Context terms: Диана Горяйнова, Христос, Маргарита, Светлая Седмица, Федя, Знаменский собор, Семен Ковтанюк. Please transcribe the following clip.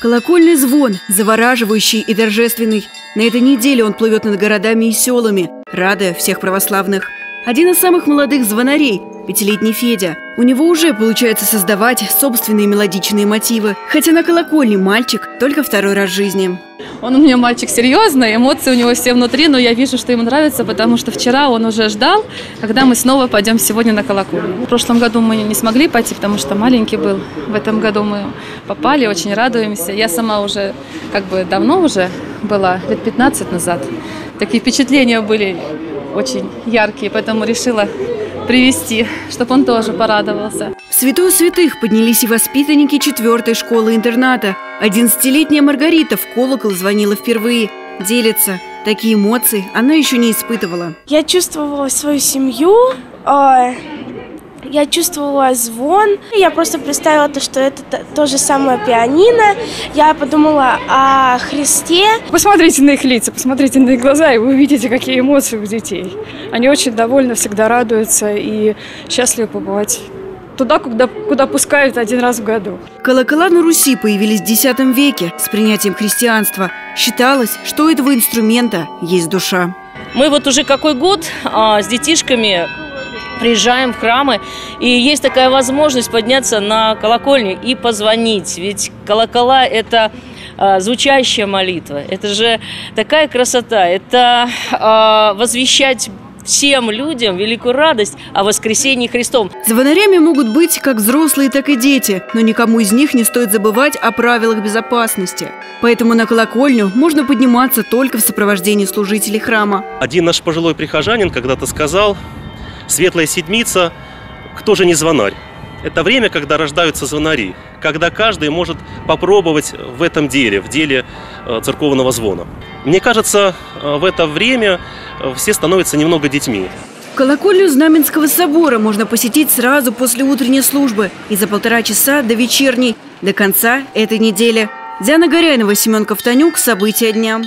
Колокольный звон, завораживающий и торжественный. На этой неделе он плывет над городами и селами, радуя всех православных. Один из самых молодых звонарей – пятилетний Федя. У него уже получается создавать собственные мелодичные мотивы, хотя на колокольне мальчик только второй раз в жизни. Он у меня мальчик серьезный, эмоции у него все внутри, но я вижу, что ему нравится, потому что вчера он уже ждал, когда мы снова пойдем сегодня на колокольню. В прошлом году мы не смогли пойти, потому что маленький был. В этом году мы попали, очень радуемся. Я сама уже как бы давно уже была, лет 15 назад. Такие впечатления были очень яркие, поэтому решила привести, чтобы он тоже порадовался. В святую святых поднялись и воспитанники 4-й школы-интерната. 11-летняя Маргарита в колокол звонила впервые. Делится. Такие эмоции она еще не испытывала. Я чувствовала свою семью, я чувствовала звон. Я просто представила то, что это то же самое пианино. Я подумала о Христе. Посмотрите на их лица, посмотрите на их глаза, и вы увидите, какие эмоции у детей. Они очень довольны, всегда радуются и счастливы побывать туда, куда пускают один раз в году. Колокола на Руси появились в X веке с принятием христианства. Считалось, что у этого инструмента есть душа. Мы вот уже какой год с детишками приезжаем в храмы, и есть такая возможность подняться на колокольню и позвонить. Ведь колокола – это звучащая молитва, это же такая красота, это возвещать всем людям великую радость о воскресении Христом. Звонарями могут быть как взрослые, так и дети, но никому из них не стоит забывать о правилах безопасности. Поэтому на колокольню можно подниматься только в сопровождении служителей храма. Один наш пожилой прихожанин когда-то сказал: «Светлая Седмица, кто же не звонарь?» Это время, когда рождаются звонари, когда каждый может попробовать в этом деле, в деле церковного звона. Мне кажется, в это время все становятся немного детьми. Колокольню Знаменского собора можно посетить сразу после утренней службы и за 1,5 часа до вечерней, до конца этой недели. Диана Горяйнова, Семен Ковтанюк. События дня.